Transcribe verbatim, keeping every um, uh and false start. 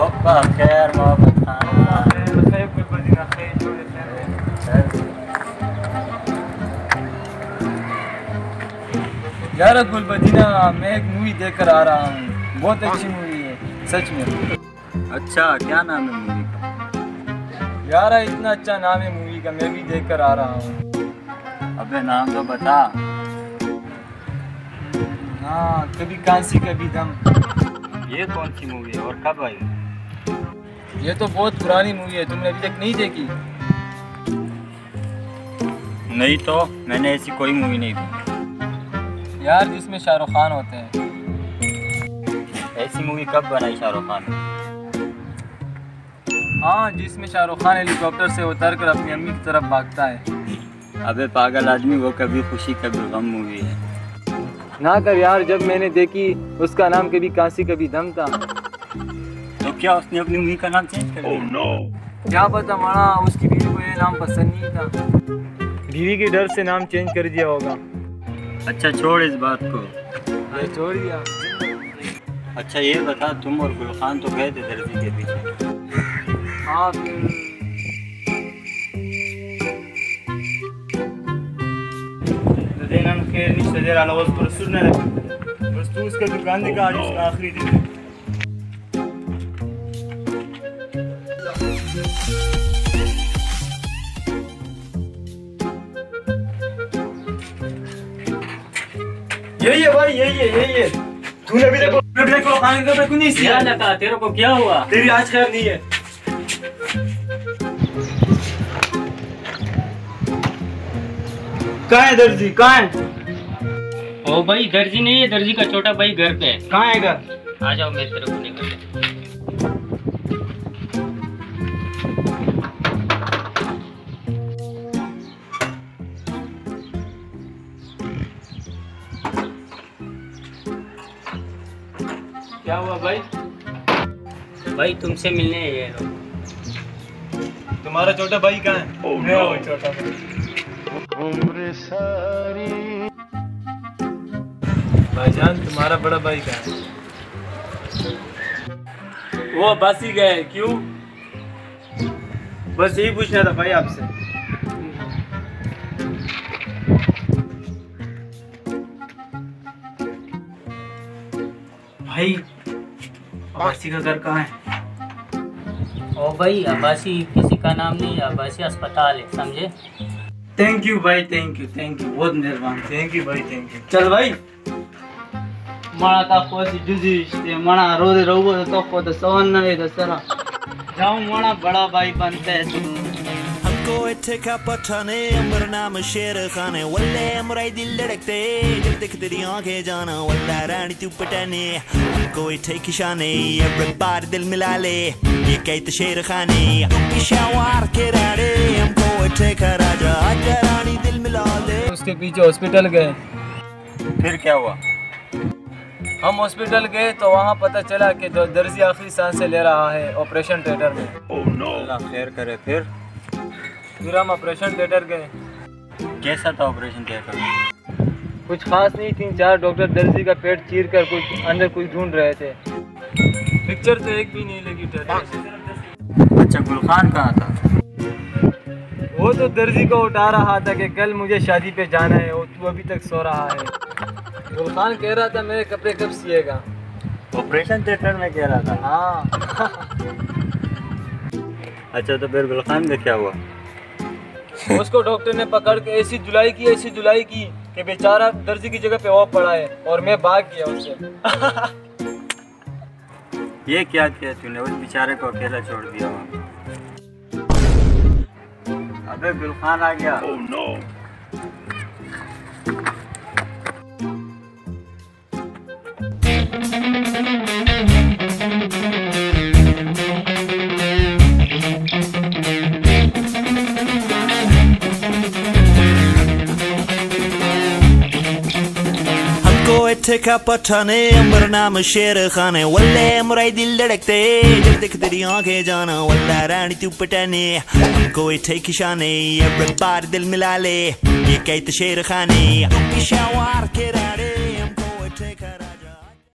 यार गुलबदीना, मैं एक मूवी देख कर आ रहा हूँ, बहुत अच्छी मूवी है सच में। अच्छा, क्या नाम है मूवी का? यार इतना अच्छा नाम है मूवी का, मैं भी देख कर आ रहा हूँ। अबे नाम तो बता। हाँ, कभी काशी कभी दम। ये कौन सी मूवी है और कब आई? ये तो बहुत पुरानी मूवी है, तुमने अभी तक नहीं देखी? नहीं तो, मैंने ऐसी कोई मूवी नहीं देखी यार जिसमें शाहरुख खान होते हैं। ऐसी मूवी कब बनाई शाहरुख खान? हाँ, जिसमें शाहरुख खान हेलीकॉप्टर से उतर कर अपनी अम्मी की तरफ भागता है। अबे पागल आदमी, वो कभी खुशी कभी गम मूवी है ना कर यार। जब मैंने देखी उसका नाम कभी काशी कभी दम था। तो क्या उसने अपनी मूवी का नाम चेंज कर दिया? oh, no. क्या पता माना, उसकी बीवी को ये नाम पसंद नहीं था, बीवी के डर से नाम चेंज कर दिया होगा। अच्छा छोड़ इस बात को। अरे छोड़ दिया। अच्छा ये बता, तुम और गुल खान तो गए थे दर्जी के पीछे? हाँ। दुकान दिखा रही उसका आखिरी दिन। यही है भाई, यही है यही है। तूने अभी देखो देखो खाने का कुछ नहीं किया ना था, तेरे को क्या हुआ? तेरी आज खैर नहीं है। कहाँ है दर्जी, कहाँ है? ओ भाई दर्जी नहीं है, दर्जी का छोटा भाई घर पे है। कहाँ है घर? आ जाओ, मैं तेरे को लेकर। क्या हुआ भाई? भाई तुमसे मिलने हैं ये लोग। तुम्हारा छोटा भाई कहाँ है? oh, no. वो छोटा भाई सारी। भाईजान तुम्हारा बड़ा भाई कहाँ है? वो बस ही गए। क्यों? बस यही पूछना था भाई आपसे। भाई अब्बासी का घर कहाँ है? ओ भाई अब्बासी किसी का नाम नहीं है, अब्बासी अस्पताल है समझे। थैंक यू भाई, थैंक यू थैंक यू, बहुत मेहरबान। थैंक यू भाई, थैंक यू। चल भाई मणा का कोसी जुजी से मणा रोदे रोबो तो को तो सोना है दसरा जाऊं मणा बड़ा भाई बनते है। हमको ठेका पठाने अमर नाम शेर खाने वल्ले अमराई दिल धड़कते जब देखते तेरी आंखें जाना वल्ला रानी तू पटाने कोई ठेकी शाने एक बार दिल मिला ले ये कहते शेर खाने इशावार के राडे हमको ठेका राजा आजा रानी दिल मिला ले। उसके पीछे हॉस्पिटल गए, फिर क्या हुआ? हम हॉस्पिटल गए तो वहाँ पता चला कि दर्जी आखिरी सांसें ले रहा है ऑपरेशन थिएटर में। oh, no. अल्लाह खैर करे। फिर फिर हम ऑपरेशन थिएटर गए। कैसा था ऑपरेशन थिएटर? कुछ खास नहीं, तीन चार डॉक्टर दर्जी का पेट चीर कर कुछ अंदर कुछ ढूंढ रहे थे। पिक्चर तो एक भी नहीं लगी थिएटर। अच्छा गुलखान कहाँ था? वो तो दर्जी को उठा रहा था कि कल मुझे शादी पे जाना है और तू अभी तक सो रहा है। गुलखान कह रहा था मेरे कपड़े कब सिएगा? ऑपरेशन थिएटर में कह रहा था। हाँ। अच्छा तो फिर गुलखान का क्या हुआ? उसको डॉक्टर ने पकड़ के ऐसी जुलाई की ऐसी जुलाई की कि बेचारा दर्जी की जगह पे वो पड़ा है और मैं भाग गया उससे। ये क्या किया तूने, उस बेचारे को अकेला छोड़ दिया वहाँ? अबे गुलखान आ गया। oh, no. ठेका पठाने अमर नाम शेर खाने वल्ले अमराई दिल धड़कते जब देख तेरी आंखें जाना वल्ला रानी तू पटाने कोई ठेकी शाने ये बार दिल मिला ले ये कहते शेर खाने शावार के